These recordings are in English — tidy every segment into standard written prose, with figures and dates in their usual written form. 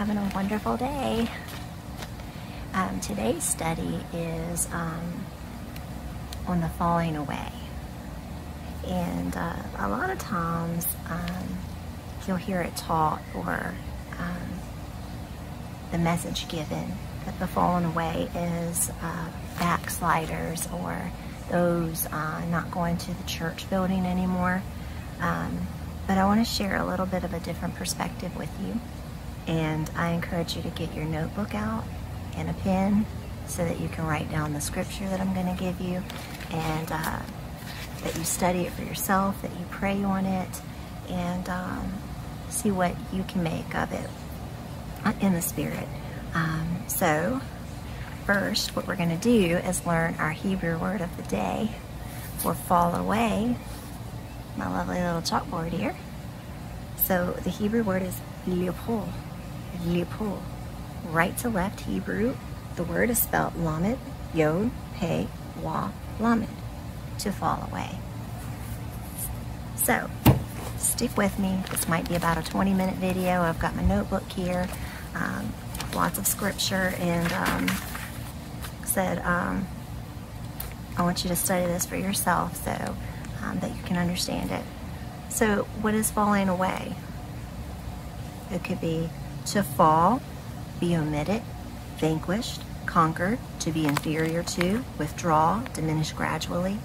having a wonderful day. Today's study is on the falling away. And a lot of times you'll hear it taught, or the message given, that the fallen away is backsliders, or those not going to the church building anymore. But I want to share a little bit of a different perspective with you. And I encourage you to get your notebook out and a pen so that you can write down the scripture that I'm going to give you, and that you study it for yourself, that you pray on it, and see what you can make of it in the spirit. So first, what we're going to do is learn our Hebrew word of the day for fall away. My lovely little chalkboard here. So the Hebrew word is Yipol. Yipol. Right to left Hebrew. The word is spelled Lamed, Yod, He, Wa, Lamed. To fall away. So stick with me. This might be about a 20-minute video. I've got my notebook here. Lots of scripture, and I want you to study this for yourself so that you can understand it. So what is falling away? It could be to fall, be omitted, vanquished, conquered, to be inferior to, withdraw, diminish gradually.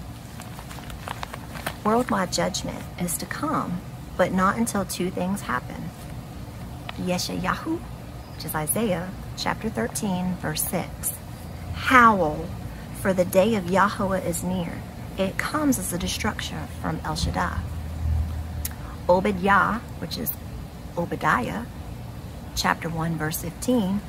Worldwide judgment is to come, but not until two things happen. Yeshayahu, which is Isaiah chapter 13, verse 6. Howl, for the day of Yahuwah is near. It comes as a destruction from El Shaddai. Obadiah, which is Obadiah, chapter 1, verse 15.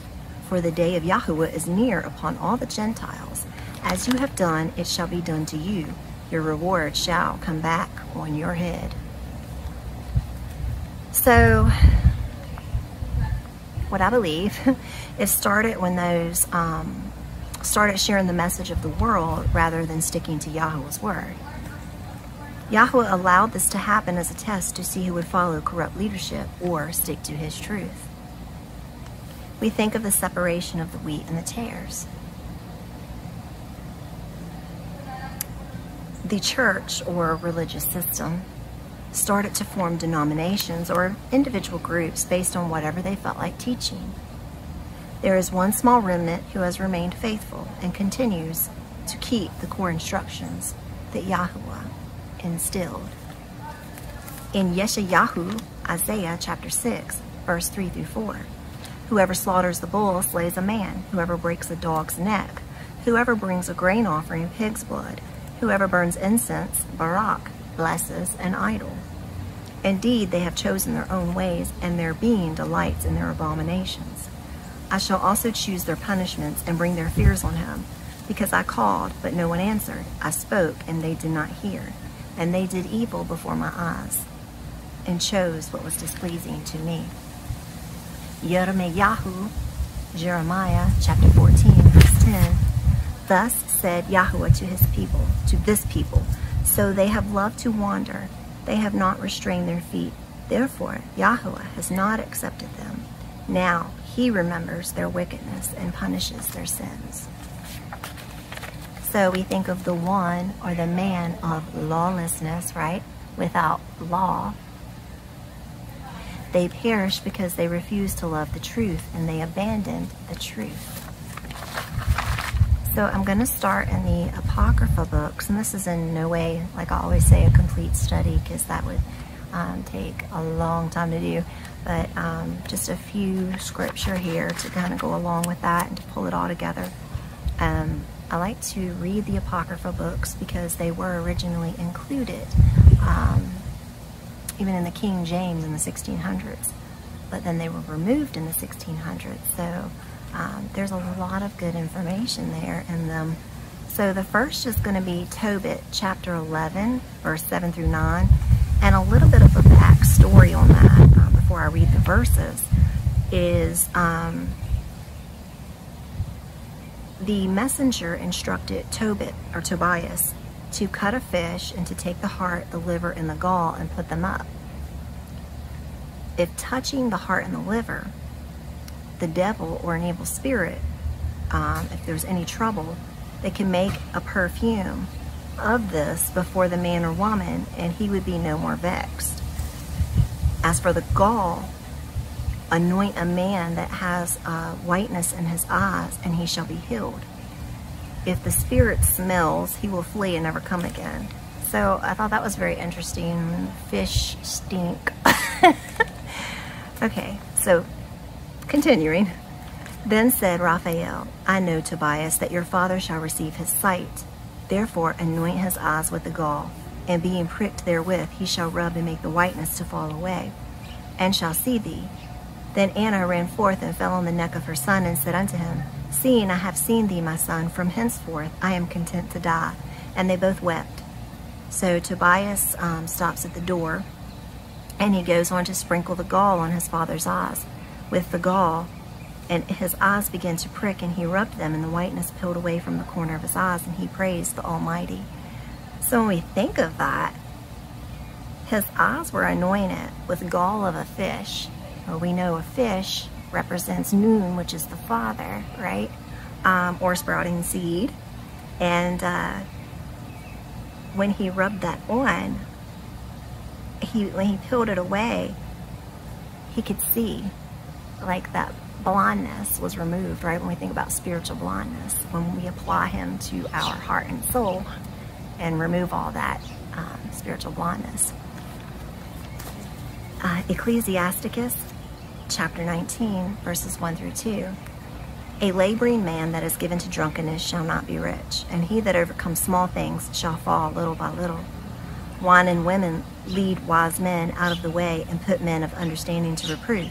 For the day of Yahuwah is near upon all the Gentiles. As you have done, it shall be done to you. Your reward shall come back on your head. So, what I believe, it started when those started sharing the message of the world rather than sticking to Yahuwah's word. Yahuwah allowed this to happen as a test to see who would follow corrupt leadership or stick to his truth. We think of the separation of the wheat and the tares. The church, or religious system, started to form denominations or individual groups based on whatever they felt like teaching. There is one small remnant who has remained faithful and continues to keep the core instructions that Yahuwah instilled. In Yeshayahu, Isaiah chapter 6, verse 3 through 4, whoever slaughters the bull slays a man, whoever breaks a dog's neck, whoever brings a grain offering of pig's blood, whoever burns incense, Baruch, blesses an idol. Indeed, they have chosen their own ways, and their being delights in their abominations. I shall also choose their punishments and bring their fears on him, because I called, but no one answered. I spoke, and they did not hear, and they did evil before my eyes, and chose what was displeasing to me. Yermeyahu, Jeremiah, chapter 14, verse 10. Thus said Yahuwah to his people, to this people, so they have loved to wander, they have not restrained their feet. Therefore, Yahuwah has not accepted them. Now he remembers their wickedness and punishes their sins. So we think of the one, or the man of lawlessness, right? Without law. They perish because they refuse to love the truth, and they abandoned the truth. So I'm going to start in the Apocrypha books, and this is in no way, like I always say, a complete study, because that would take a long time to do, but just a few scripture here to kind of go along with that and to pull it all together. I like to read the Apocrypha books because they were originally included, even in the King James in the 1600s, but then they were removed in the 1600s, so there's a lot of good information there in them. So the first is going to be Tobit chapter 11, verse 7 through 9, and a little bit of a backstory on that before I read the verses is the messenger instructed Tobit, or Tobias, to cut a fish and to take the heart, the liver, and the gall and put them up. If touching the heart and the liver, the devil or an evil spirit, if there's any trouble, they can make a perfume of this before the man or woman, and he would be no more vexed. As for the gall, anoint a man that has whiteness in his eyes, and he shall be healed. If the spirit smells, he will flee and never come again. So I thought that was very interesting. Fish stink. Okay, so continuing. Then said Raphael, I know, Tobias, that your father shall receive his sight. Therefore anoint his eyes with the gall, and being pricked therewith, he shall rub and make the whiteness to fall away, and shall see thee. Then Anna ran forth and fell on the neck of her son, and said unto him, Seeing I have seen thee, my son, from henceforth I am content to die. And they both wept. So Tobias stops at the door, and he goes on to sprinkle the gall on his father's eyes with the gall, and his eyes began to prick, and he rubbed them, and the whiteness peeled away from the corner of his eyes, and he praised the Almighty. So when we think of that, his eyes were anointed with gall of a fish. Well, we know a fish represents Nun, which is the father, right? Or sprouting seed. And when he rubbed that on, when he peeled it away, he could see, like, that blindness was removed, right? When we think about spiritual blindness, when we apply him to our heart and soul and remove all that spiritual blindness. Ecclesiasticus chapter 19, verses 1 through 2. A laboring man that is given to drunkenness shall not be rich, and he that overcomes small things shall fall little by little. Wine and women lead wise men out of the way, and put men of understanding to reproof.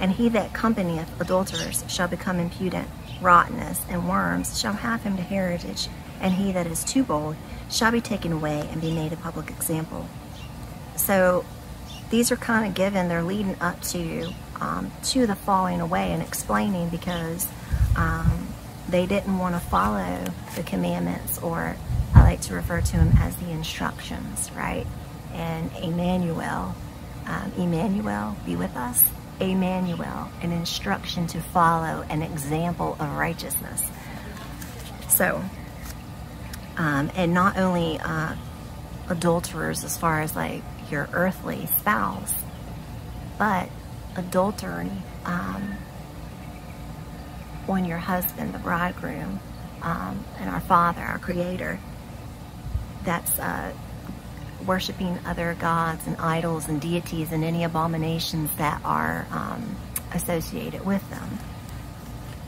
And he that companieth adulterers shall become impudent. Rottenness and worms shall have him to heritage, and he that is too bold shall be taken away and be made a public example. So these are kind of given, they're leading up to the falling away and explaining, because they didn't want to follow the commandments, or I like to refer to them as the instructions, right? And Emmanuel, Emmanuel, be with us. Emmanuel, an instruction to follow, an example of righteousness. So, and not only adulterers as far as like your earthly spouse, but adultery on your husband, the bridegroom, and our Father, our Creator. That's worshiping other gods and idols and deities and any abominations that are associated with them.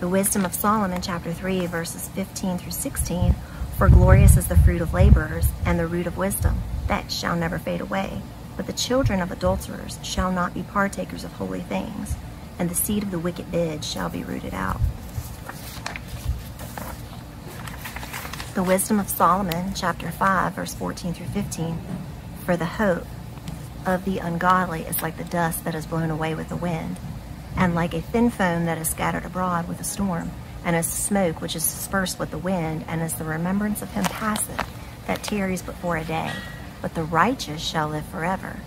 The Wisdom of Solomon, chapter 3, verses 15 through 16, For glorious is the fruit of laborers, and the root of wisdom, that shall never fade away. But the children of adulterers shall not be partakers of holy things, and the seed of the wicked bid shall be rooted out. The Wisdom of Solomon, chapter 5, verse 14 through 15, For the hope of the ungodly is like the dust that is blown away with the wind, and like a thin foam that is scattered abroad with a storm, and as smoke which is dispersed with the wind, and as the remembrance of him passeth, that tarries but for a day. But the righteous shall live forever.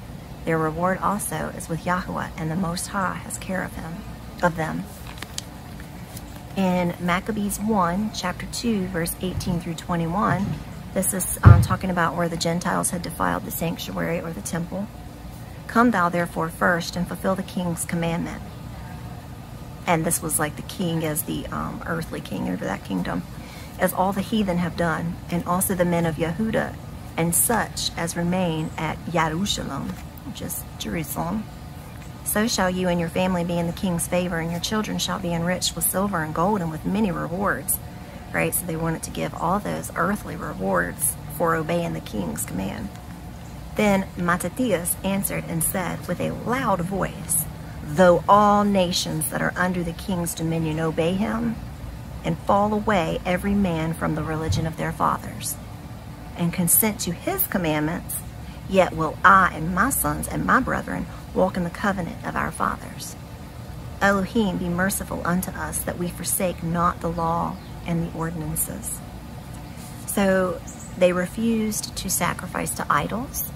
Their reward also is with Yahuwah, and the Most High has care of them. In Maccabees 1, chapter 2, verse 18 through 21, this is talking about where the Gentiles had defiled the sanctuary or the temple. Come thou therefore first and fulfill the king's commandment. And this was like the king as the earthly king over that kingdom, as all the heathen have done, and also the men of Yehuda, and such as remain at Yerushalom, which is Jerusalem. So shall you and your family be in the king's favor, and your children shall be enriched with silver and gold and with many rewards, right? So they wanted to give all those earthly rewards for obeying the king's command. Then Mattathias answered and said with a loud voice, Though all nations that are under the king's dominion obey him, and fall away every man from the religion of their fathers, and consent to his commandments, yet will I and my sons and my brethren walk in the covenant of our fathers. Elohim, be merciful unto us, that we forsake not the law and the ordinances. So they refused to sacrifice to idols.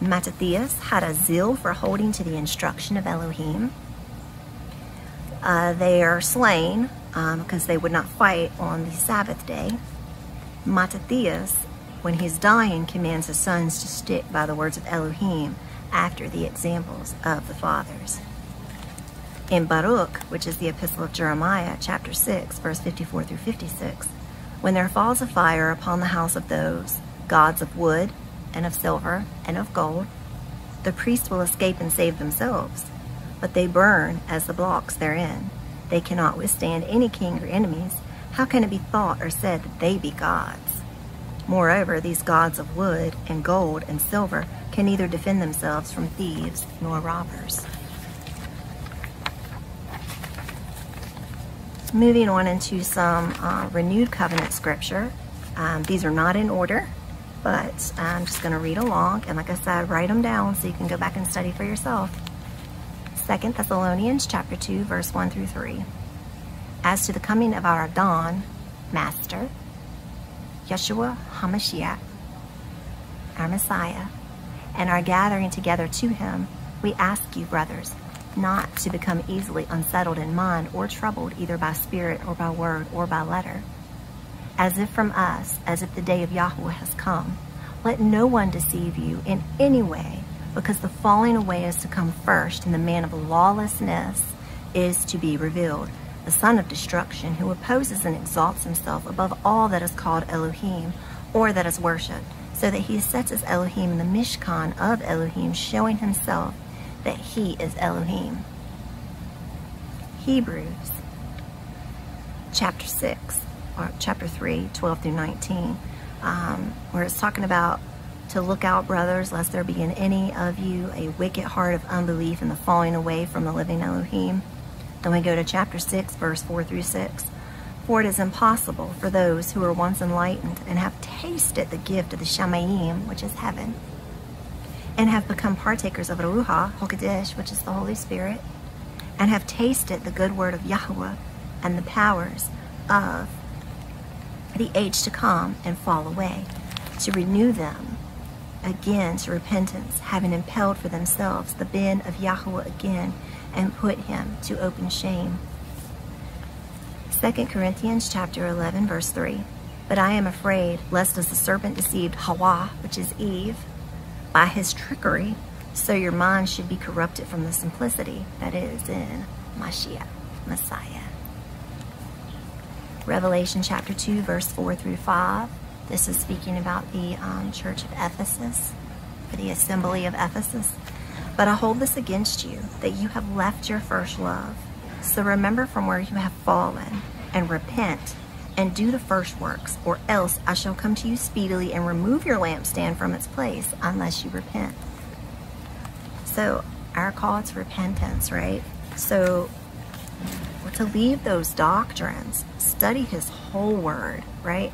Mattathias had a zeal for holding to the instruction of Elohim. They are slain because they would not fight on the Sabbath day. Mattathias, when he's dying, commands his sons to stick by the words of Elohim after the examples of the fathers. In Baruch, which is the epistle of Jeremiah, chapter 6, verse 54 through 56, when there falls a fire upon the house of those gods of wood and of silver and of gold, the priests will escape and save themselves, but they burn as the blocks therein. They cannot withstand any king or enemies. How can it be thought or said that they be gods? Moreover, these gods of wood and gold and silver can neither defend themselves from thieves nor robbers. Moving on into some renewed covenant scripture. These are not in order, but I'm just going to read along, and like I said, write them down so you can go back and study for yourself. 2 Thessalonians chapter 2, verse 1 through 3. As to the coming of our Adon, Master, Yeshua Hamashiach, our Messiah, and our gathering together to him, we ask you, brothers, not to become easily unsettled in mind or troubled either by spirit or by word or by letter, as if from us, as if the day of Yahuwah has come. Let no one deceive you in any way, because the falling away is to come first, and the man of lawlessness is to be revealed, the son of destruction, who opposes and exalts himself above all that is called Elohim or that is worshipped, so that he sets his Elohim in the Mishkan of Elohim, showing himself that he is Elohim. Hebrews chapter 6, or chapter 3, 12 through 19, where it's talking about to look out, brothers, lest there be in any of you a wicked heart of unbelief and the falling away from the living Elohim. Then we go to chapter 6, verse 4 through 6. For it is impossible for those who are once enlightened and have tasted the gift of the Shamayim, which is heaven, and have become partakers of Ruha Hokadesh, which is the Holy Spirit, and have tasted the good word of Yahuwah and the powers of the age to come and fall away, to renew them again to repentance, having impelled for themselves the ben of Yahuwah again, and put him to open shame. 2 Corinthians chapter 11, verse 3. But I am afraid, lest as the serpent deceived Hawa, which is Eve, by his trickery, so your mind should be corrupted from the simplicity that is in Mashiach, Messiah. Revelation chapter 2, verse 4 through 5. This is speaking about the church of Ephesus, or the assembly of Ephesus. But I hold this against you, that you have left your first love. So remember from where you have fallen, and repent, and do the first works, or else I shall come to you speedily and remove your lampstand from its place, unless you repent. So our call is repentance, right? So to leave those doctrines, study his whole word, right?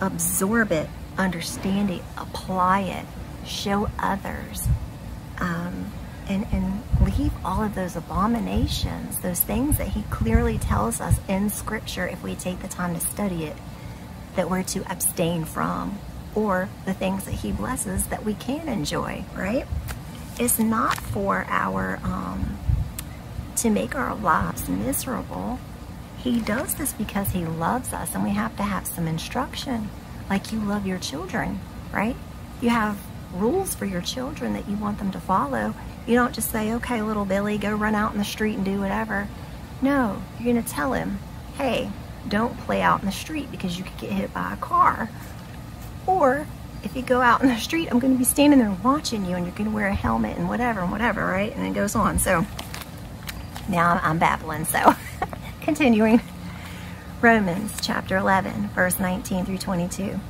Absorb it, understand it, apply it, show others, and leave all of those abominations, those things that he clearly tells us in Scripture, if we take the time to study it, that we're to abstain from, or the things that he blesses that we can enjoy, right? It's not for our, to make our lives miserable. He does this because he loves us, and we have to have some instruction, like you love your children, right? You have rules for your children that you want them to follow. You don't just say, okay, little Billy, go run out in the street and do whatever. No, you're going to tell him, hey, don't play out in the street because you could get hit by a car. Or if you go out in the street, I'm going to be standing there watching you, and you're going to wear a helmet and whatever, right? And it goes on. So now I'm babbling, so... Continuing, Romans chapter 11, verse 19 through 22.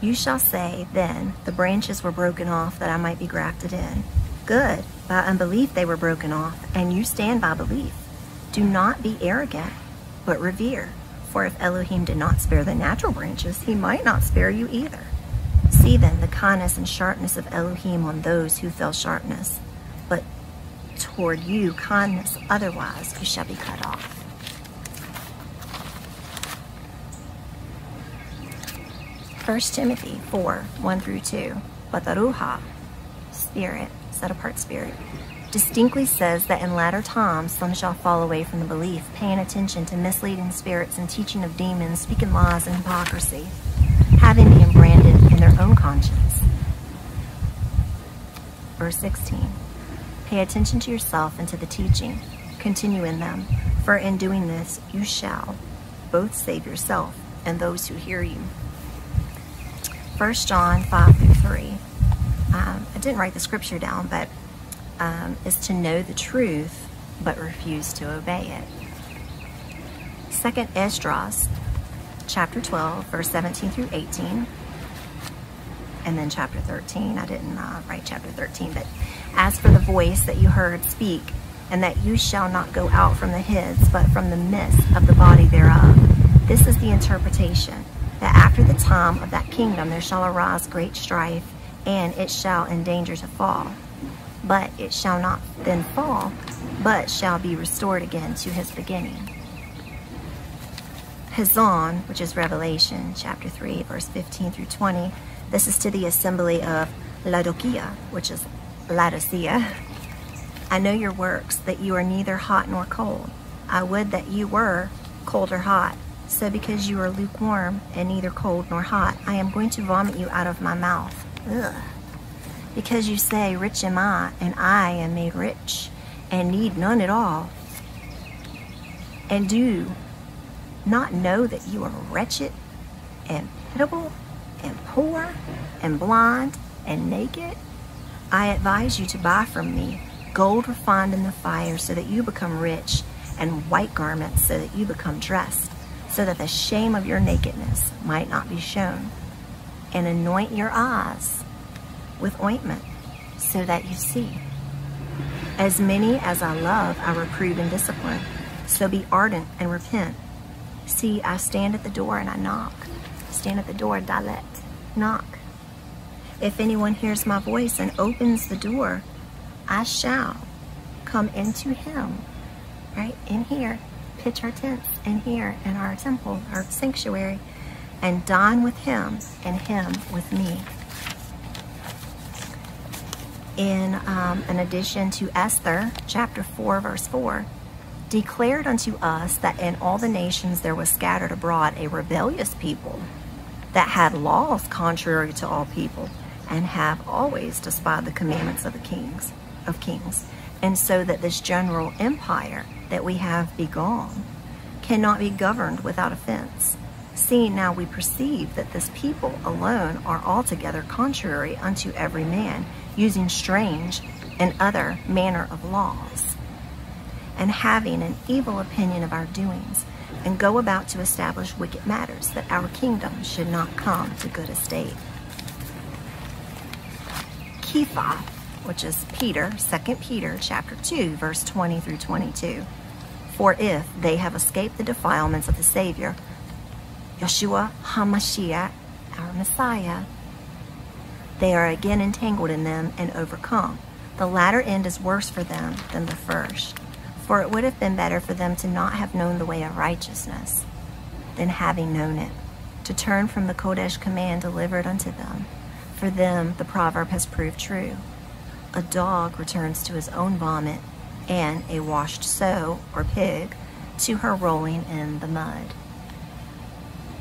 You shall say, then, the branches were broken off that I might be grafted in. Good, by unbelief they were broken off, and you stand by belief. Do not be arrogant, but revere. For if Elohim did not spare the natural branches, he might not spare you either. See then the kindness and sharpness of Elohim on those who fell sharpness, but toward you kindness, otherwise you shall be cut off. First Timothy 4, 1 through 2. But the Ruha, Spirit, set apart Spirit, distinctly says that in latter times some shall fall away from the belief, paying attention to misleading spirits and teaching of demons, speaking lies and hypocrisy, having been branded in their own conscience. Verse 16, pay attention to yourself and to the teaching. Continue in them, for in doing this you shall both save yourself and those who hear you. 1 John 5:3. I didn't write the scripture down, but is to know the truth, but refuse to obey it. Second Esdras, chapter 12, verse 17 through 18, and then chapter 13. I didn't write chapter 13, but as for the voice that you heard speak, and that you shall not go out from the heads, but from the midst of the body thereof. This is the interpretation, that after the time of that kingdom there shall arise great strife, and it shall endanger to fall. But it shall not then fall, but shall be restored again to his beginning. Hazon, which is Revelation, chapter 3, verse 15 through 20. This is to the assembly of Laodicea, which is Laodicea. I know your works, that you are neither hot nor cold. I would that you were cold or hot. So because you are lukewarm and neither cold nor hot, I am going to vomit you out of my mouth. Ugh. Because you say, rich am I, and I am made rich, and need none at all, and do not know that you are wretched, and pitiable, and poor, and blind, and naked. I advise you to buy from me gold refined in the fire, so that you become rich, and white garments, so that you become dressed, so that the shame of your nakedness might not be shown. And anoint your eyes with ointment, so that you see. As many as I love, I reprove and discipline. So be ardent and repent. See, I stand at the door and I knock. Stand at the door, Dalet, knock. If anyone hears my voice and opens the door, I shall come into him, right? In here, pitch our tents in here, in our temple, our sanctuary, and dine with him and him with me. In an addition to Esther, chapter 4, verse 4, declared unto us that in all the nations there was scattered abroad a rebellious people that had laws contrary to all people, and have always despised the commandments of the kings. And so that this general empire that we have begone cannot be governed without offense. Seeing now we perceive that this people alone are altogether contrary unto every man, using strange and other manner of laws, and having an evil opinion of our doings, and go about to establish wicked matters, that our kingdom should not come to good estate. Kepha, which is Peter, 2 Peter chapter 2, verse 20 through 22. For if they have escaped the defilements of the Savior, Yeshua Hamashiach, our Messiah, they are again entangled in them and overcome. The latter end is worse for them than the first. For it would have been better for them to not have known the way of righteousness than having known it, to turn from the Kodesh command delivered unto them. For them the proverb has proved true. A dog returns to his own vomit, and a washed sow, or pig, to her rolling in the mud.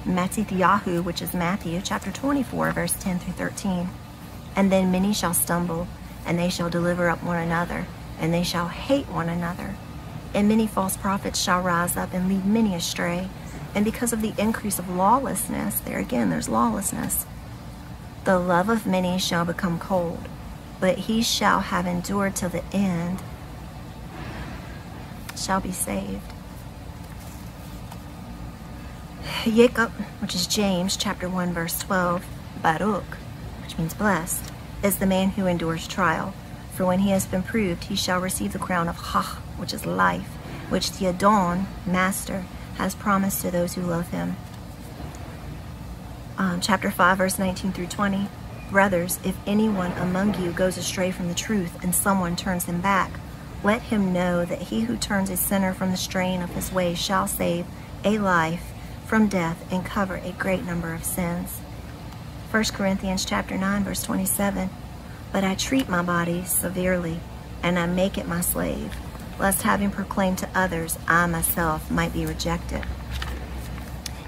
Matithiyahu, which is Matthew, chapter 24, verse 10 through 13. And then many shall stumble, and they shall deliver up one another, and they shall hate one another. And many false prophets shall rise up and lead many astray. And because of the increase of lawlessness, there again, there's lawlessness, the love of many shall become cold. But he shall have endured till the end, shall be saved. Jacob, which is James, chapter 1, verse 12, Baruch, which means blessed, is the man who endures trial. For when he has been proved, he shall receive the crown of Hach, which is life, which the Adon, Master, has promised to those who love him. Chapter 5, verse 19 through 20. Brothers, if anyone among you goes astray from the truth, and someone turns him back, let him know that he who turns a sinner from the strain of his way shall save a life from death and cover a great number of sins. 1 Corinthians chapter 9, verse 27. But I treat my body severely, and I make it my slave, lest having proclaimed to others, I myself might be rejected.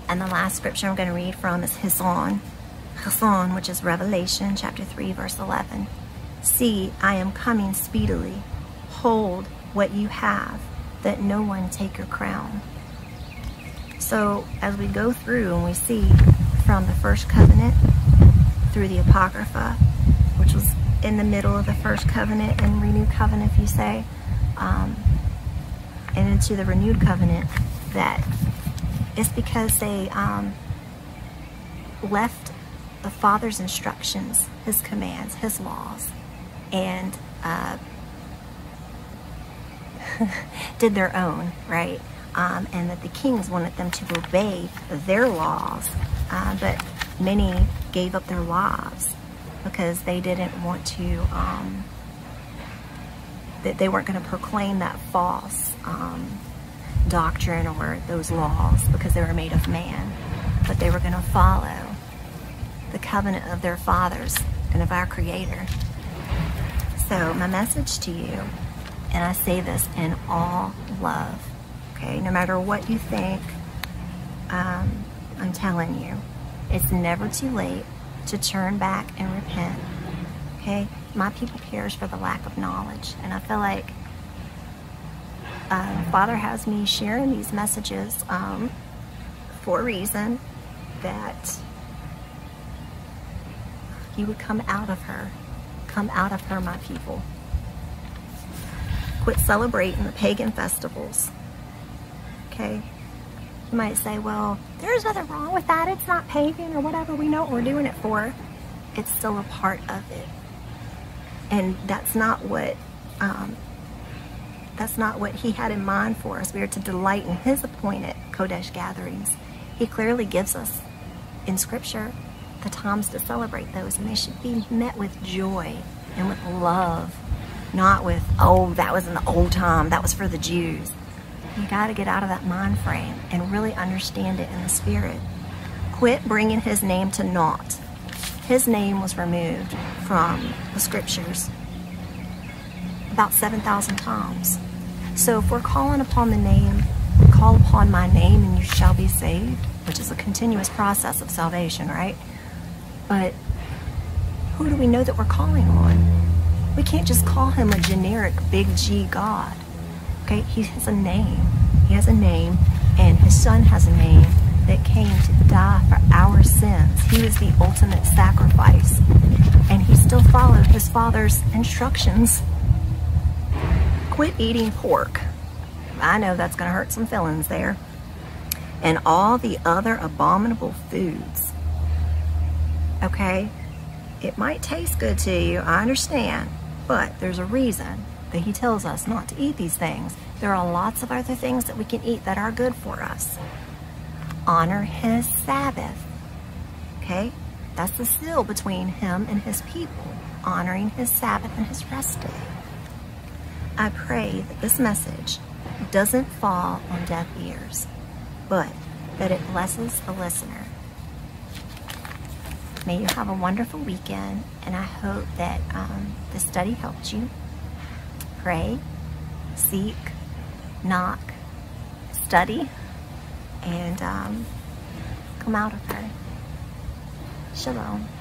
And the last scripture I'm going to read from is Hazon, which is Revelation chapter 3, verse 11. See, I am coming speedily. Hold what you have, that no one take your crown. So as we go through and we see from the first covenant through the Apocrypha, which was in the middle of the first covenant and renewed covenant, if you say, and into the renewed covenant, that it's because they left the Father's instructions, his commands, his laws, and did their own, right? And that the kings wanted them to obey their laws, but many gave up their lives because they didn't want to, that they weren't going to proclaim that false doctrine or those laws because they were made of man, but they were going to follow the covenant of their fathers and of our Creator. So my message to you, and I say this in all love, okay? No matter what you think, I'm telling you, it's never too late to turn back and repent, okay? My people perish for the lack of knowledge, and I feel like Father has me sharing these messages for a reason, that you would come out of her, my people. Quit celebrating the pagan festivals, okay? You might say, well, there's nothing wrong with that. It's not pagan or whatever. We know what we're doing it for. It's still a part of it. And that's not what he had in mind for us. We are to delight in his appointed Kodesh gatherings. He clearly gives us in scripture the times to celebrate those, and they should be met with joy and with love, not with, oh, that was in the old time, that was for the Jews. You got to get out of that mind frame and really understand it in the spirit. Quit bringing his name to naught. His name was removed from the scriptures about 7,000 times. So if we're calling upon the name, call upon my name and you shall be saved, which is a continuous process of salvation, right? But who do we know that we're calling on? We can't just call him a generic big G God. Okay, he has a name. He has a name, and his son has a name that came to die for our sins. He was the ultimate sacrifice, and he still followed his father's instructions. Quit eating pork. I know that's going to hurt some feelings there. And all the other abominable foods. Okay, it might taste good to you, I understand, but there's a reason that he tells us not to eat these things. There are lots of other things that we can eat that are good for us. Honor his Sabbath, okay? That's the seal between him and his people, honoring his Sabbath and his rest day. I pray that this message doesn't fall on deaf ears, but that it blesses the listener. May you have a wonderful weekend, and I hope that the study helped you. Pray, seek, knock, study, and come out of her. Shalom.